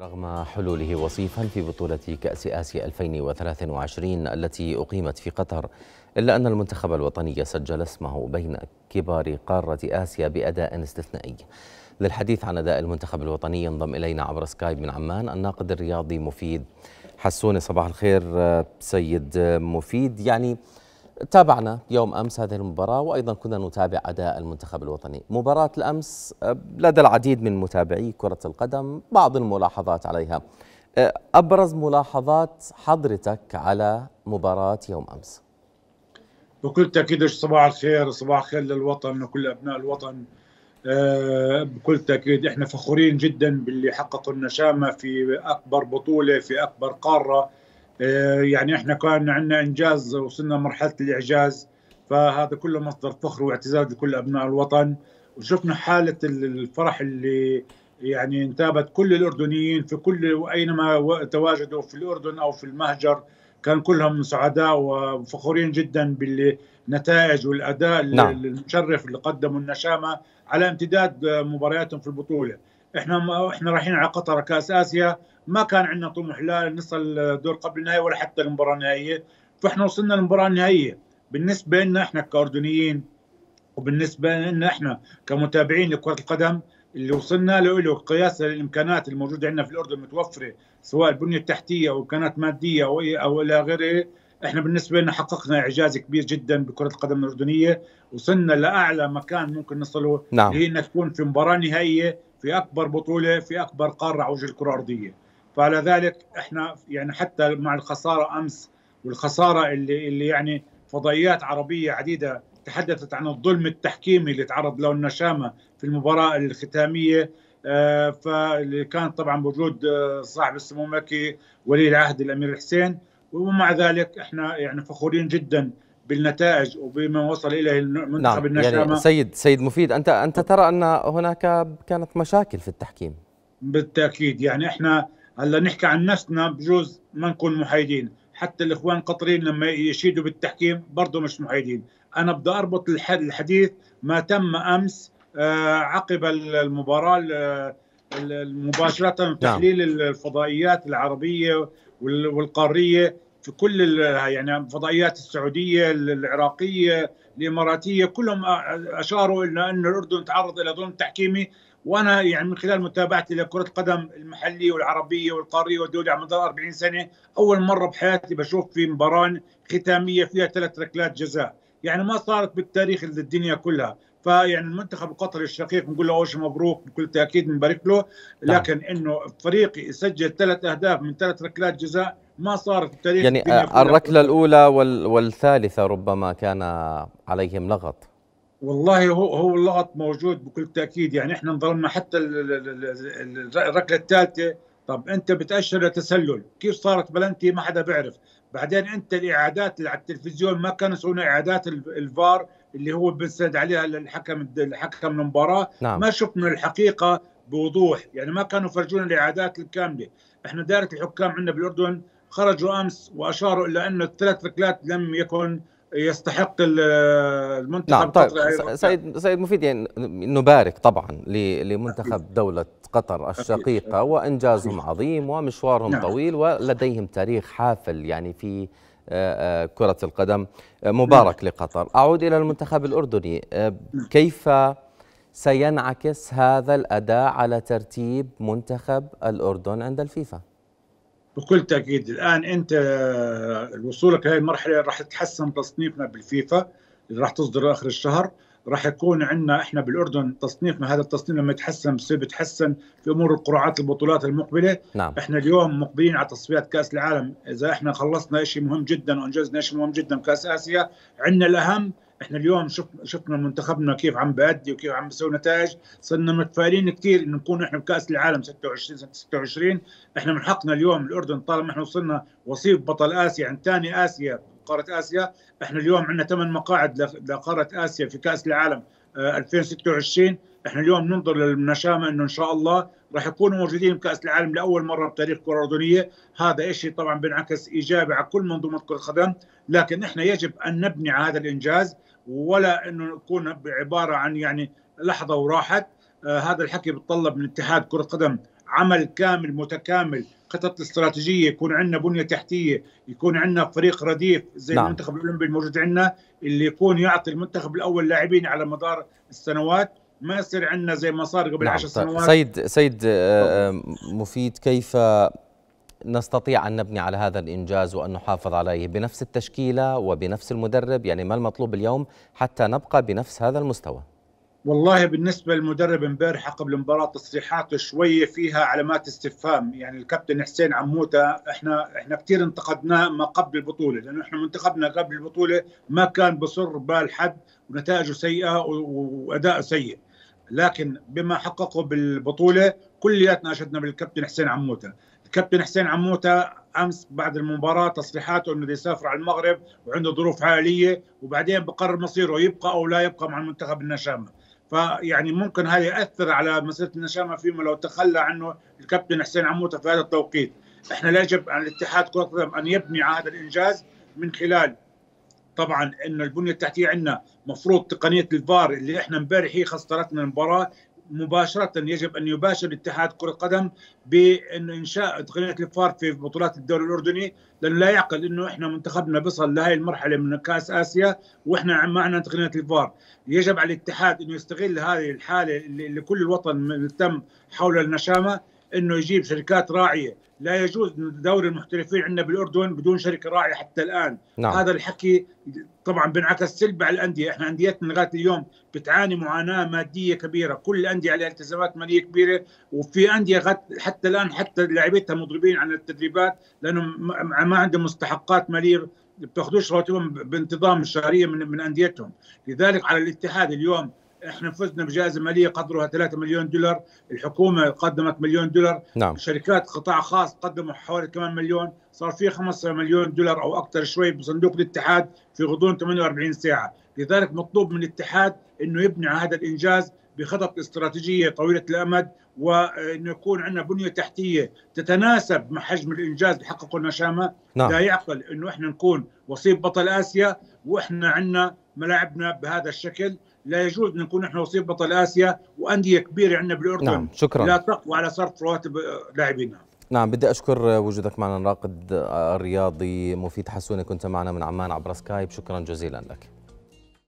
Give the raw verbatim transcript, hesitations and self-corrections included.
رغم حلوله وصيفا في بطولة كأس آسيا ألفين وثلاثة وعشرين التي أقيمت في قطر، إلا أن المنتخب الوطني سجل اسمه بين كبار قارة آسيا بأداء استثنائي. للحديث عن أداء المنتخب الوطني ينضم إلينا عبر سكايب من عمان الناقد الرياضي مفيد حسوني. صباح الخير سيد مفيد. يعني تابعنا يوم أمس هذه المباراة وأيضا كنا نتابع أداء المنتخب الوطني. مباراة الأمس لدى العديد من متابعي كرة القدم بعض الملاحظات عليها، أبرز ملاحظات حضرتك على مباراة يوم أمس؟ بكل تأكيد صباح الخير، صباح الخير للوطن وكل أبناء الوطن. بكل تأكيد إحنا فخورين جدا باللي حققوا النشامة في أكبر بطولة في أكبر قارة. يعني احنا كان عندنا انجاز، وصلنا مرحله الاعجاز، فهذا كله مصدر فخر واعتزاز لكل ابناء الوطن. وشفنا حاله الفرح اللي يعني انتابت كل الاردنيين في كل اينما تواجدوا في الاردن او في المهجر، كان كلهم سعداء وفخورين جدا بالنتائج والاداء نعم. المشرف اللي قدموا النشامه على امتداد مبارياتهم في البطوله. احنا احنا رايحين على قطر كاس اسيا، ما كان عندنا طموح لا نصل دور قبل النهائي ولا حتى المباراه النهائيه، فاحنا وصلنا للمباراه النهائيه. بالنسبه لنا احنا كاردنيين وبالنسبه لنا احنا كمتابعين لكره القدم، اللي وصلنا له قياسا للامكانات الموجوده عندنا في الاردن متوفره، سواء البنيه التحتيه او امكانات ماديه او او الى غيره. احنا بالنسبه لنا حققنا اعجاز كبير جدا بكره القدم الاردنيه، وصلنا لاعلى مكان ممكن نصله نعم. هي انك تكون في مباراه نهائيه في اكبر بطوله في اكبر قاره على وجه الكره الارضيه. فعلى ذلك احنا يعني حتى مع الخساره امس والخساره اللي اللي يعني فضائيات عربيه عديده تحدثت عن الظلم التحكيمي اللي تعرض له النشامه في المباراه الختاميه، آه فاللي كان طبعا بوجود آه صاحب السمو الملكي ولي العهد الامير حسين. ومع ذلك احنا يعني فخورين جدا بالنتائج وبما وصل اليه المنتخب نعم. النشامه. يعني سيد سيد مفيد، انت انت ترى ان هناك كانت مشاكل في التحكيم؟ بالتاكيد، يعني احنا هلا نحكي عن نفسنا بجوز ما نكون محايدين، حتى الاخوان القطريين لما يشيدوا بالتحكيم برضه مش محايدين. انا بدي اربط الحديث ما تم امس عقب المباراه مباشره، تحليل الفضائيات العربيه والقاريه في كل يعني الفضائيات السعوديه العراقيه الاماراتيه، كلهم اشاروا الى ان الاردن تعرض الى ظلم تحكيمي. وانا يعني من خلال متابعتي لكره القدم المحليه والعربيه والقاريه والدوليه على مدار أربعين سنه، اول مره بحياتي بشوف في مباراه ختاميه فيها ثلاث ركلات جزاء، يعني ما صارت بالتاريخ الدنيا كلها. فيعني المنتخب القطري الشقيق بنقول له اول شيء مبروك، بكل تاكيد بنبارك له، لكن انه فريق يسجل ثلاث اهداف من ثلاث ركلات جزاء ما صارت بالتاريخ. يعني الركله الاولى وال والثالثه ربما كان عليهم لغط. والله هو هو اللغط موجود بكل تاكيد، يعني احنا انظلمنا حتى الركله الثالثه. طب انت بتاشر لتسلل، كيف صارت بلنتي ما حدا بيعرف. بعدين انت الاعادات اللي على التلفزيون ما كانوا يسوون اعادات الفار اللي هو بنسند عليها للحكم الحكم المباراه نعم. ما شفنا الحقيقه بوضوح، يعني ما كانوا فرجونا الاعادات الكامله. احنا دائره الحكام عندنا بالاردن خرجوا امس واشاروا الى انه الثلاث ركلات لم يكن يستحق المنتخب نعم. طيب سيد سيد مفيد، يعني نبارك طبعا لمنتخب دولة قطر الشقيقة، وإنجازهم عظيم ومشوارهم نعم. طويل، ولديهم تاريخ حافل يعني في كرة القدم. مبارك نعم. لقطر. أعود إلى المنتخب الأردني، كيف سينعكس هذا الأداء على ترتيب منتخب الأردن عند الفيفا؟ بكل تأكيد الآن أنت وصولك لهذه المرحلة راح تحسن تصنيفنا بالفيفا اللي راح تصدر آخر الشهر. راح يكون عندنا إحنا بالأردن تصنيفنا، هذا التصنيف لما يتحسن بصير بيتحسن في أمور القرعات البطولات المقبلة نعم. إحنا اليوم مقبلين على تصفيات كأس العالم. إذا إحنا خلصنا شيء مهم جدا وأنجزنا شيء مهم جدا كأس آسيا، عندنا الأهم. إحنا اليوم شفنا منتخبنا كيف عم بأدي وكيف عم بسوي نتائج، صرنا متفائلين كثير إنه نكون إحنا بكأس العالم ستة وعشرين سنة ستة وعشرين. إحنا من حقنا اليوم الأردن طالما إحنا وصلنا وصيف بطل آسيا عن ثاني آسيا قارة آسيا، إحنا اليوم عندنا ثمان مقاعد لقارة آسيا في كأس العالم ألفين وستة وعشرين. إحنا اليوم ننظر للنشامة إنه إن شاء الله راح يكونوا موجودين بكأس العالم لأول مرة بتاريخ الكرة الأردنية. هذا إشي طبعا بينعكس إيجابي على كل منظومة كرة القدم، لكن إحنا يجب أن نبني على هذا الإنجاز، ولا إنه نكون عبارة عن يعني لحظة وراحت. آه هذا الحكي بيتطلب من اتحاد كرة قدم عمل كامل متكامل، خطط استراتيجيه، يكون عندنا بنيه تحتيه، يكون عندنا فريق رديف زي نعم. المنتخب الاولمبي الموجود عندنا اللي يكون يعطي المنتخب الاول لاعبين على مدار السنوات، ما يصير عندنا زي ما صار قبل نعم. عشر سنوات. سيد سيد مفيد، كيف نستطيع أن نبني على هذا الإنجاز وأن نحافظ عليه بنفس التشكيلة وبنفس المدرب؟ يعني ما المطلوب اليوم حتى نبقى بنفس هذا المستوى؟ والله بالنسبة للمدرب امبارح قبل المباراة تصريحاته شوية فيها علامات استفهام. يعني الكابتن حسين عموتة احنا احنا كثير انتقدناه ما قبل البطولة، لأنه احنا منتخبنا قبل البطولة ما كان بصر بالحد ونتائجه سيئة وأداءه سيء، لكن بما حققه بالبطولة كلياتنا أشدنا بالكابتن حسين عموتة. الكابتن حسين عموتة امس بعد المباراه تصريحاته انه بده يسافر على المغرب وعنده ظروف عائليه، وبعدين بقرر مصيره يبقى او لا يبقى مع المنتخب النشامه. فيعني ممكن هذا ياثر على مسيره النشامه فيما لو تخلى عنه الكابتن حسين عموتة في هذا التوقيت. احنا لا يجب على الاتحاد كره القدم ان يبني على هذا الانجاز من خلال طبعا انه البنيه التحتيه عندنا مفروض تقنيه الفار اللي احنا امبارح هي خسرتنا المباراه مباشرة، يجب أن يباشر اتحاد كرة القدم بأن إنشاء تقنية الفار في بطولات الدوري الأردني، لأنه لا يعقل أنه إحنا منتخبنا بيصل لهي المرحلة من كأس آسيا وإحنا معنا تقنية الفار. يجب على الاتحاد أنه يستغل هذه الحالة اللي كل الوطن تم حول النشامة، أنه يجيب شركات راعية. لا يجوز دوري المحترفين عندنا بالأردن بدون شركة راعية حتى الآن. نعم. هذا الحكي طبعا بينعكس سلبي على الأندية. احنا أنديتنا لغاية اليوم بتعاني معاناة مادية كبيرة، كل الأندية عليها التزامات مالية كبيرة، وفي أندية حتى الآن حتى لاعبيتها مضربين عن التدريبات لأنهم ما عندهم مستحقات مالية، بتاخذوش رواتبهم بانتظام شهرية من من أنديتهم. لذلك على الاتحاد اليوم احنا فزنا بجائزه ماليه قدرها ثلاثة مليون دولار، الحكومه قدمت مليون دولار، نعم. شركات قطاع خاص قدموا حوالي كمان مليون، صار في خمسة مليون دولار او اكثر شوي بصندوق الاتحاد في غضون ثمانية وأربعين ساعة. لذلك مطلوب من الاتحاد انه يبني على هذا الانجاز بخطط استراتيجيه طويله الامد، وانه يكون عندنا بنيه تحتيه تتناسب مع حجم الانجاز اللي حققه النشامه. نعم. لا يعقل انه احنا نكون وصيف بطل اسيا واحنا عندنا ملاعبنا بهذا الشكل. لا يجوز ان نكون احنا وصيف بطل اسيا وانديه كبيره عندنا بالاردن نعم. شكرا. لا تقوى على صرف رواتب لاعبينا. نعم، بدي اشكر وجودك معنا الناقد الرياضي مفيد حسوني، كنت معنا من عمان عبر سكايب، شكرا جزيلا لك.